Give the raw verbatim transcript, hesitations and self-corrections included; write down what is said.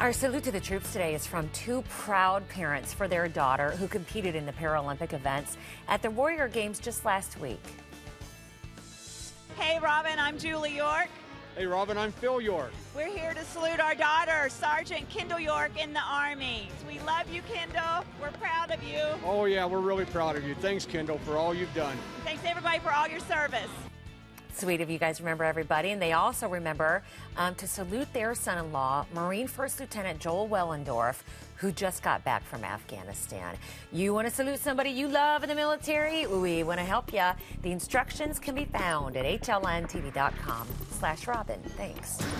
Our salute to the troops today is from two proud parents for their daughter who competed in the Paralympic events at the Warrior Games just last week. Hey, Robin, I'm Julie York. Hey, Robin, I'm Phil York. We're here to salute our daughter, Sergeant Kendall York, in the Army. We love you, Kendall. We're proud of you. Oh, yeah, we're really proud of you. Thanks, Kendall, for all you've done. Thanks, everybody, for all your service. Sweet of you guys. Remember everybody, and they also remember um, to salute their son-in-law, Marine First Lieutenant Joel Wellendorf, who just got back from Afghanistan. You want to salute somebody you love in the military? We want to help you. The instructions can be found at h l n t v dot com slash Robin. Thanks.